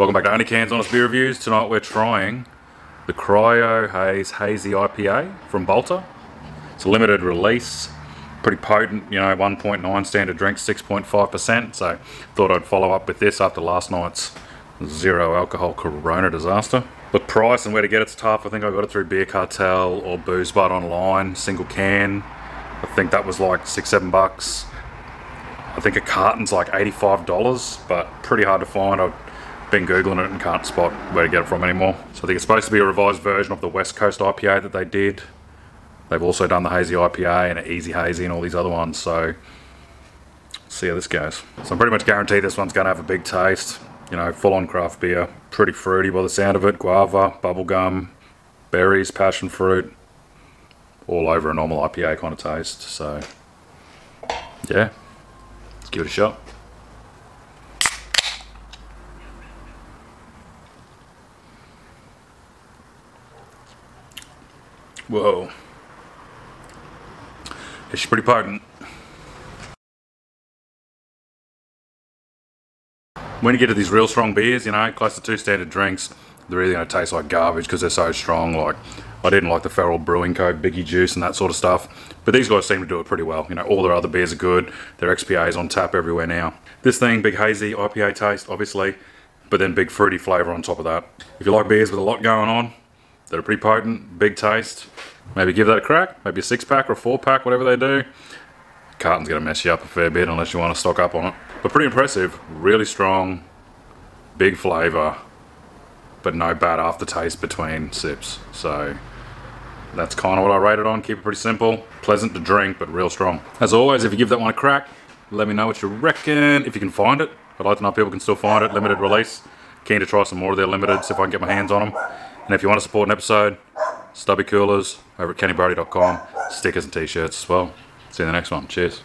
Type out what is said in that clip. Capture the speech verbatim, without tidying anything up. Welcome back to OnlyCans Honest Beer Reviews. Tonight we're trying the Cryo Haze Hazy I P A from Balter. It's a limited release, pretty potent, you know, one point nine standard drink, six point five percent. So thought I'd follow up with this after last night's zero alcohol Corona disaster. The price and where to get it's tough. I think I got it through Beer Cartel or BoozeBud online, single can. I think that was like six, seven bucks. I think a carton's like eighty-five dollars, but pretty hard to find. I've been Googling it and can't spot where to get it from anymore. So I think it's supposed to be a revised version of the West Coast I P A that they did. They've also done the Hazy I P A and an Easy Hazy and all these other ones, so see how this goes. So I'm pretty much guaranteed this one's gonna have a big taste. You know, full-on craft beer. Pretty fruity by the sound of it. Guava, bubblegum, berries, passion fruit. All over a normal I P A kind of taste, so yeah. Let's give it a shot. Whoa. It's pretty potent. When you get to these real strong beers, you know, close to two standard drinks, they're either going to taste like garbage because they're so strong. Like, I didn't like the Feral Brewing Co., Biggie Juice and that sort of stuff. But these guys seem to do it pretty well. You know, all their other beers are good. Their X P A is on tap everywhere now. This thing, big hazy I P A taste, obviously, but then big fruity flavour on top of that. If you like beers with a lot going on, that are pretty potent, big taste, maybe give that a crack. Maybe a six pack or a four pack, whatever they do. Carton's gonna mess you up a fair bit unless you want to stock up on it. But pretty impressive, really strong, big flavor, but no bad aftertaste between sips. So that's kind of what I rate it on. Keep it pretty simple, pleasant to drink, but real strong. As always, if you give that one a crack, let me know what you reckon. If you can find it, I'd like to know if people can still find it. Limited release. Keen to try some more of their limiteds if I can get my hands on them. And if you want to support an episode, stubby coolers over at Kenny Brady dot com, stickers and t-shirts as well. See you in the next one. Cheers.